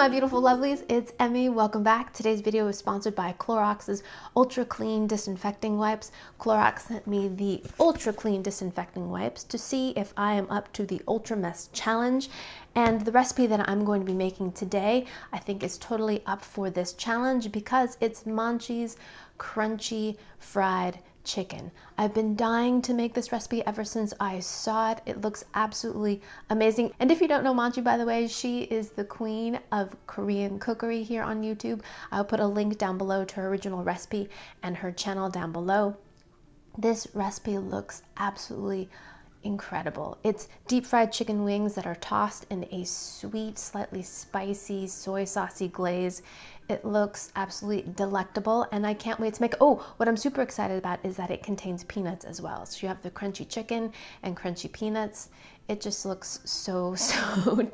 my beautiful lovelies, it's Emmy. Welcome back. Today's video is sponsored by Clorox's Ultra Clean Disinfecting Wipes. Clorox sent me the Ultra Clean Disinfecting Wipes to see if I am up to the Ultra Mess Challenge. And the recipe that I'm going to be making today, I think is totally up for this challenge because it's Maangchi's crunchy fried chicken. I've been dying to make this recipe ever since I saw it. It looks absolutely amazing. And if you don't know Maangchi, by the way, she is the queen of Korean cookery here on YouTube. I'll put a link down below to her original recipe and her channel down below. This recipe looks absolutely incredible. It's deep fried chicken wings that are tossed in a sweet, slightly spicy, soy saucy glaze. It looks absolutely delectable and I can't wait to make it. Oh, what I'm super excited about is that it contains peanuts as well. So you have the crunchy chicken and crunchy peanuts. It just looks so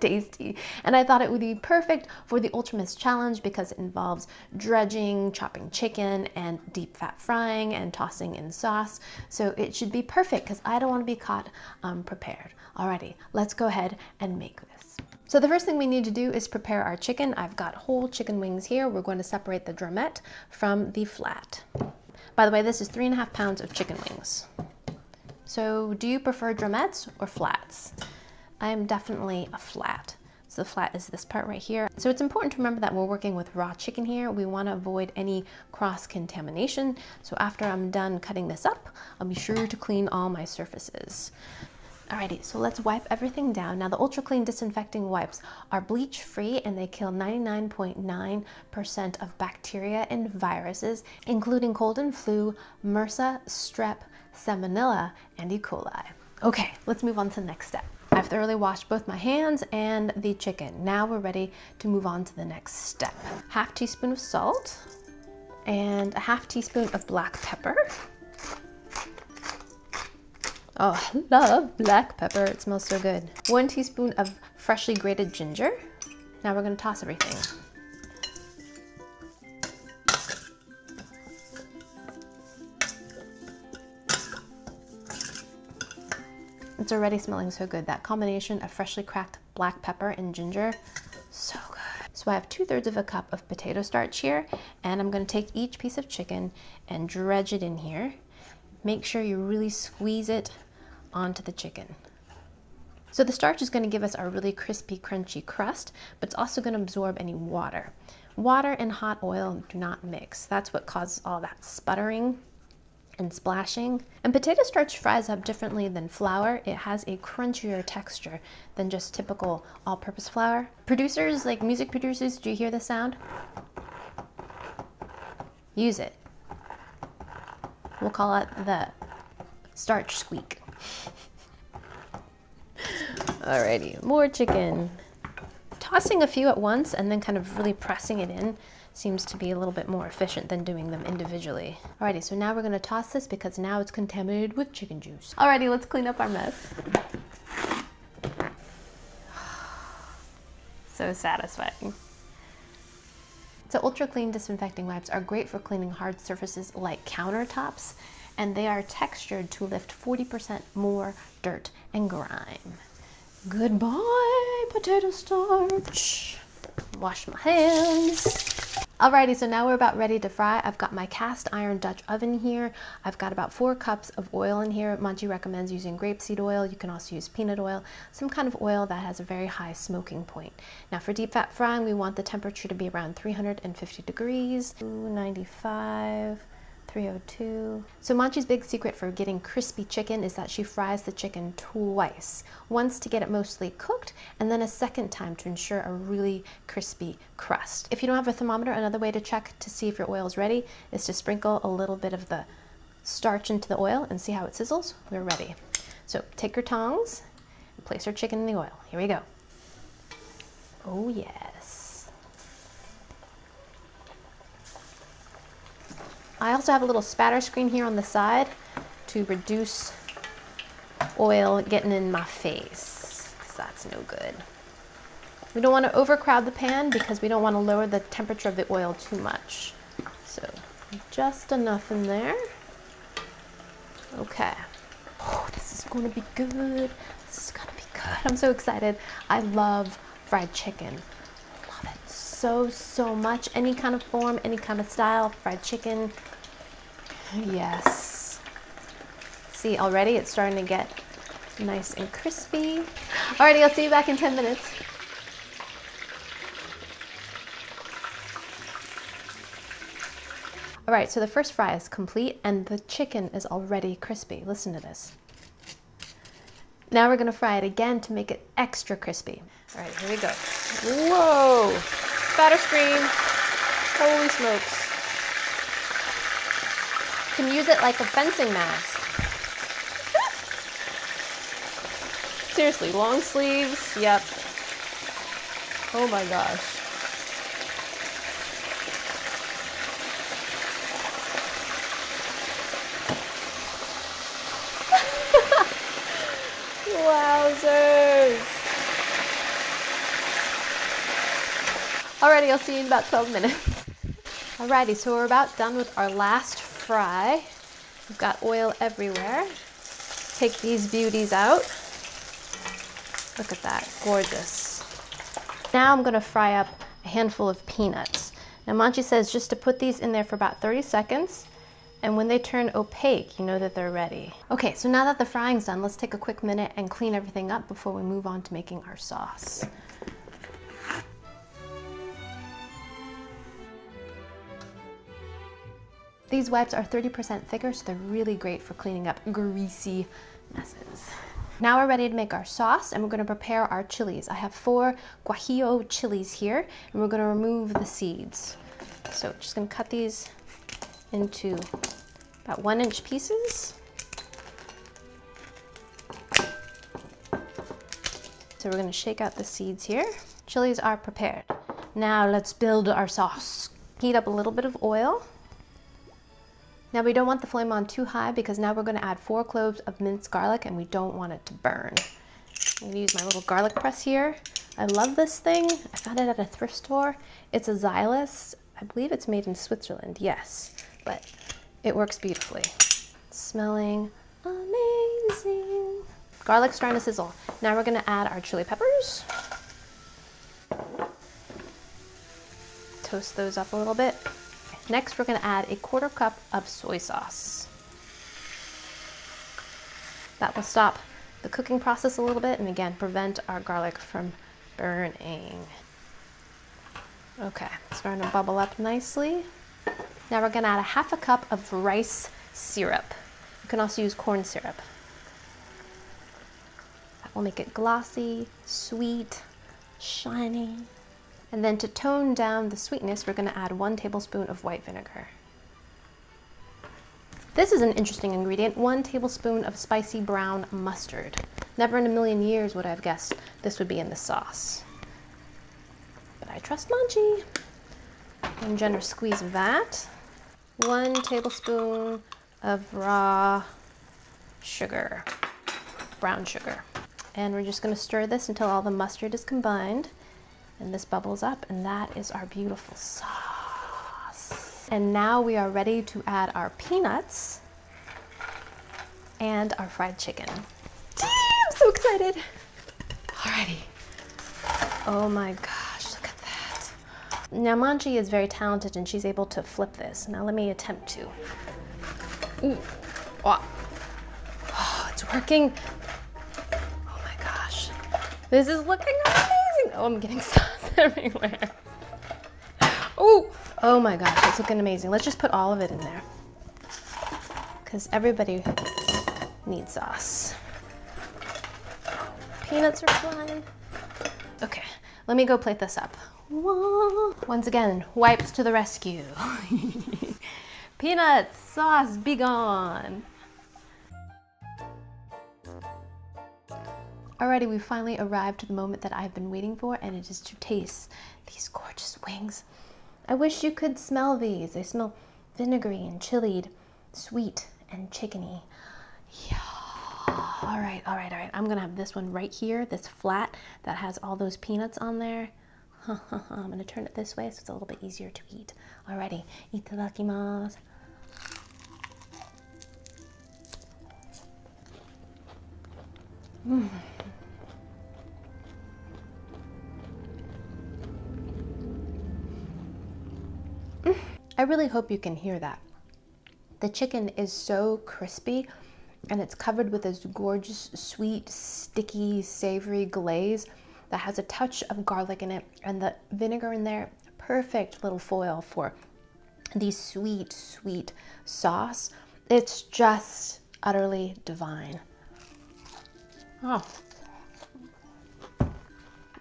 tasty. And I thought it would be perfect for the Ultra Mess Challenge because it involves dredging, chopping chicken, and deep fat frying and tossing in sauce. So it should be perfect because I don't want to be caught unprepared. Alrighty, let's go ahead and make this. So the first thing we need to do is prepare our chicken. I've got whole chicken wings here. We're going to separate the drumette from the flat. By the way, this is 3.5 pounds of chicken wings. So do you prefer drumettes or flats? I am definitely a flat. So the flat is this part right here. So it's important to remember that we're working with raw chicken here. We want to avoid any cross-contamination. So after I'm done cutting this up, I'll be sure to clean all my surfaces. Alrighty, so let's wipe everything down. Now the Ultra Clean Disinfecting Wipes are bleach free and they kill 99.9% of bacteria and viruses, including cold and flu, MRSA, strep, salmonella, and E. coli. Okay, let's move on to the next step. I've thoroughly washed both my hands and the chicken. Now we're ready to move on to the next step. 1/2 teaspoon of salt and 1/2 teaspoon of black pepper. Oh, I love black pepper. It smells so good. 1 teaspoon of freshly grated ginger. Now we're going to toss everything. It's already smelling so good. That combination of freshly cracked black pepper and ginger, so good. So I have 2/3 of a cup of potato starch here, and I'm going to take each piece of chicken and dredge it in here. Make sure you really squeeze it onto the chicken. So the starch is going to give us our really crispy, crunchy crust, but it's also going to absorb any water. Water and hot oil do not mix. That's what causes all that sputtering and splashing. And potato starch fries up differently than flour. It has a crunchier texture than just typical all-purpose flour. Producers, like music producers, do you hear the sound? Use it. We'll call it the starch squeak. Alrighty, more chicken. Tossing a few at once and then kind of really pressing it in seems to be a little bit more efficient than doing them individually. Alrighty, so now we're gonna toss this because now it's contaminated with chicken juice. Alrighty, let's clean up our mess. So satisfying. So Ultra Clean Disinfecting Wipes are great for cleaning hard surfaces like countertops, and they are textured to lift 40% more dirt and grime. Goodbye, potato starch. Wash my hands. Alrighty, so now we're about ready to fry. I've got my cast iron Dutch oven here. I've got about 4 cups of oil in here. Maangchi recommends using grapeseed oil. You can also use peanut oil, some kind of oil that has a very high smoking point. Now for deep fat frying, we want the temperature to be around 350 degrees, 295. 302. So Maangchi's big secret for getting crispy chicken is that she fries the chicken twice. Once to get it mostly cooked, and then a second time to ensure a really crispy crust. If you don't have a thermometer, another way to check to see if your oil is ready is to sprinkle a little bit of the starch into the oil and see how it sizzles. We're ready. So take your tongs and place your chicken in the oil. Here we go. Oh yes. I also have a little spatter screen here on the side to reduce oil getting in my face, because that's no good. We don't want to overcrowd the pan because we don't want to lower the temperature of the oil too much. So just enough in there. Okay. Oh, this is going to be good. This is going to be good. I'm so excited. I love fried chicken. I love it. so much. Any kind of form, any kind of style, fried chicken. Yes. See, already it's starting to get nice and crispy. Alrighty, I'll see you back in 10 minutes. All right, so the first fry is complete and the chicken is already crispy. Listen to this. Now we're gonna fry it again to make it extra crispy. All right, here we go. Whoa, batter scream, holy smokes. You can use it like a fencing mask. Seriously, long sleeves, yep. Oh my gosh. Wowzers! Alrighty, I'll see you in about 12 minutes. Alrighty, so we're about done with our last fry. We've got oil everywhere. Take these beauties out. Look at that, gorgeous. Now I'm gonna fry up a handful of peanuts. Now Maangchi says just to put these in there for about 30 seconds. And when they turn opaque, you know that they're ready. Okay, so now that the frying's done, let's take a quick minute and clean everything up before we move on to making our sauce. These wipes are 30% thicker, so they're really great for cleaning up greasy messes. Now we're ready to make our sauce, and we're gonna prepare our chilies. I have 4 guajillo chilies here, and we're gonna remove the seeds. So just gonna cut these into about 1-inch pieces. So we're gonna shake out the seeds here. Chilies are prepared. Now let's build our sauce. Heat up a little bit of oil. Now we don't want the flame on too high because now we're gonna add 4 cloves of minced garlic and we don't want it to burn. I'm gonna use my little garlic press here. I love this thing. I found it at a thrift store. It's a Zyliss. I believe it's made in Switzerland, yes. But it works beautifully. Smelling amazing. Garlic's starting to sizzle. Now we're gonna add our chili peppers. Toast those up a little bit. Next, we're gonna add 1/4 cup of soy sauce. That will stop the cooking process a little bit and again, prevent our garlic from burning. Okay, starting to bubble up nicely. Now we're gonna add 1/2 cup of rice syrup. You can also use corn syrup. That will make it glossy, sweet, shiny. And then to tone down the sweetness, we're gonna add 1 tablespoon of white vinegar. This is an interesting ingredient, 1 tablespoon of spicy brown mustard. Never in a million years would I have guessed this would be in the sauce. But I trust Maangchi. One generous squeeze of that. 1 tablespoon of raw sugar, brown sugar. And we're just gonna stir this until all the mustard is combined and this bubbles up, and that is our beautiful sauce. And now we are ready to add our peanuts and our fried chicken. Dang, I'm so excited. Alrighty. Oh my God. Now Maangchi is very talented and she's able to flip this. Now let me attempt to. Ooh. Wow. Oh, it's working. Oh my gosh. This is looking amazing. Oh, I'm getting sauce everywhere. Ooh. Oh my gosh, it's looking amazing. Let's just put all of it in there. Because everybody needs sauce. Peanuts are flying. Okay, let me go plate this up. Whoa. Once again, wipes to the rescue. Peanuts, sauce, be gone. Alrighty, we finally arrived to the moment that I've been waiting for, and it is to taste these gorgeous wings. I wish you could smell these. They smell vinegary and chilied, sweet and chickeny. Yeah. All right. I'm gonna have this one right here, this flat that has all those peanuts on there. I'm gonna turn it this way so it's a little bit easier to eat. Alrighty, itadakimasu. I really hope you can hear that. The chicken is so crispy and it's covered with this gorgeous, sweet, sticky, savory glaze that has a touch of garlic in it, and the vinegar in there, perfect little foil for the sweet, sweet sauce. It's just utterly divine. Oh.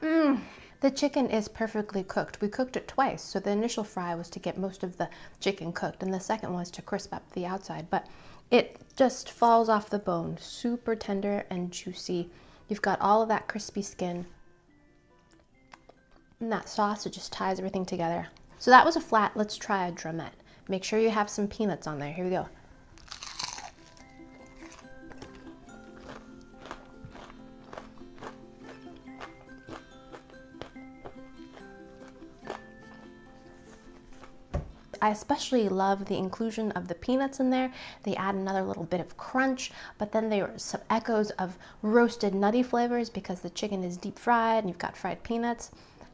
Mmm. The chicken is perfectly cooked. We cooked it twice, so the initial fry was to get most of the chicken cooked, and the second was to crisp up the outside, but it just falls off the bone, super tender and juicy. You've got all of that crispy skin, and that sauce, it just ties everything together. So that was a flat. Let's try a drumette. Make sure you have some peanuts on there. Here we go. I especially love the inclusion of the peanuts in there. They add another little bit of crunch, but then there are some echoes of roasted nutty flavors because the chicken is deep fried and you've got fried peanuts.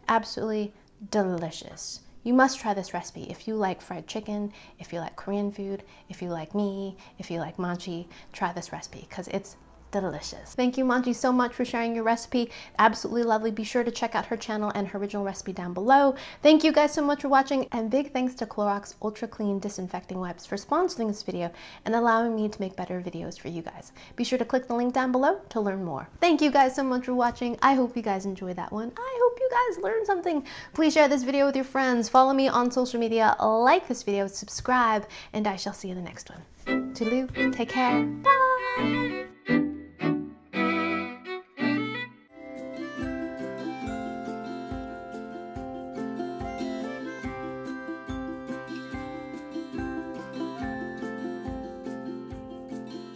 Absolutely delicious. You must try this recipe if you like fried chicken, if you like Korean food, if you like me, if you like Maangchi, try this recipe because it's delicious. Thank you, Maangchi, so much for sharing your recipe. Absolutely lovely. Be sure to check out her channel and her original recipe down below. Thank you guys so much for watching, and big thanks to Clorox Ultra Clean Disinfecting Wipes for sponsoring this video and allowing me to make better videos for you guys. Be sure to click the link down below to learn more. Thank you guys so much for watching. I hope you guys enjoyed that one. I hope you guys learned something. Please share this video with your friends. Follow me on social media, like this video, subscribe, and I shall see you in the next one. Toodaloo, take care, bye!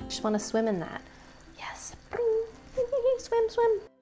Just want to swim in that. Yes. Swim, swim.